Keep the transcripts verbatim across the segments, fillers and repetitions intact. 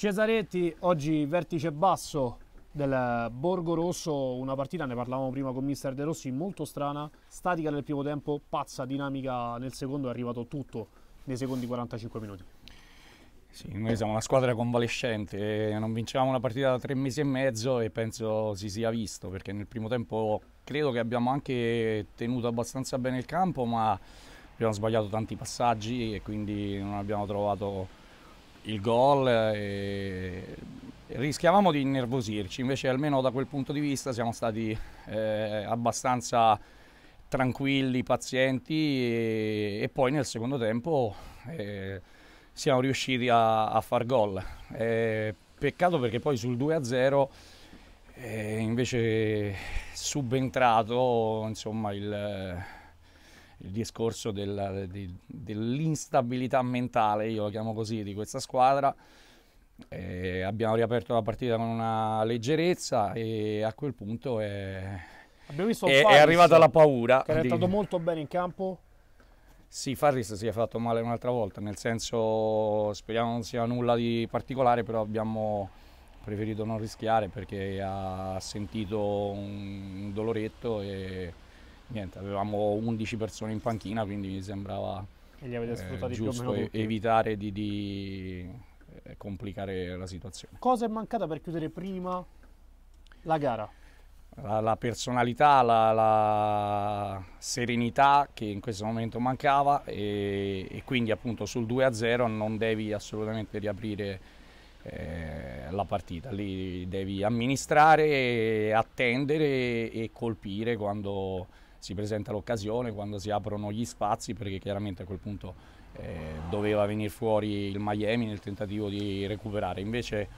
Cesaretti, oggi vertice basso del Borgorosso, una partita, ne parlavamo prima con mister De Rossi, molto strana, statica nel primo tempo, pazza, dinamica nel secondo, è arrivato tutto nei secondi quarantacinque minuti. Sì, noi siamo una squadra convalescente, non vincevamo una partita da tre mesi e mezzo e penso si sia visto, perché nel primo tempo credo che abbiamo anche tenuto abbastanza bene il campo, ma abbiamo sbagliato tanti passaggi e quindi non abbiamo trovato il gol e rischiavamo di innervosirci. Invece almeno da quel punto di vista siamo stati eh, abbastanza tranquilli, pazienti e, e poi nel secondo tempo eh, siamo riusciti a, a far gol. Eh, peccato perché poi sul due a zero eh, invece subentrato, insomma, il il discorso del, del, dell'instabilità mentale, io la chiamo così, di questa squadra. Eh, abbiamo riaperto la partita con una leggerezza e a quel punto è, abbiamo visto è, Farris, è arrivata la paura. Che era di... stato molto bene in campo? Sì, Farris si è fatto male un'altra volta, nel senso, speriamo non sia nulla di particolare, però abbiamo preferito non rischiare perché ha sentito un doloretto e niente, avevamo undici persone in panchina, quindi mi sembrava e li avete sfruttati eh, giusto più o meno evitare di, di eh, complicare la situazione. Cosa è mancata per chiudere prima la gara? La, la personalità, la, la serenità che in questo momento mancava e, e quindi appunto sul due a zero non devi assolutamente riaprire Eh, la partita, lì devi amministrare, attendere e colpire quando si presenta l'occasione, quando si aprono gli spazi, perché chiaramente a quel punto eh, doveva venire fuori il Miami nel tentativo di recuperare. Invece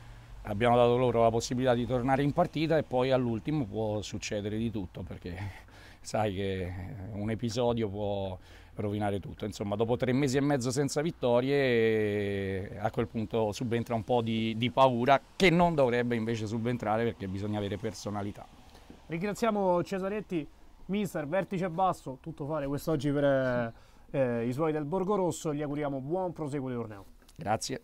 abbiamo dato loro la possibilità di tornare in partita e poi all'ultimo può succedere di tutto, perché sai che un episodio può rovinare tutto. Insomma, dopo tre mesi e mezzo senza vittorie, a quel punto subentra un po' di, di paura, che non dovrebbe invece subentrare, perché bisogna avere personalità. Ringraziamo Cesaretti, mister, vertice basso, tutto fare quest'oggi per eh, i suoi del Borgorosso. Gli auguriamo buon proseguo di torneo. Grazie.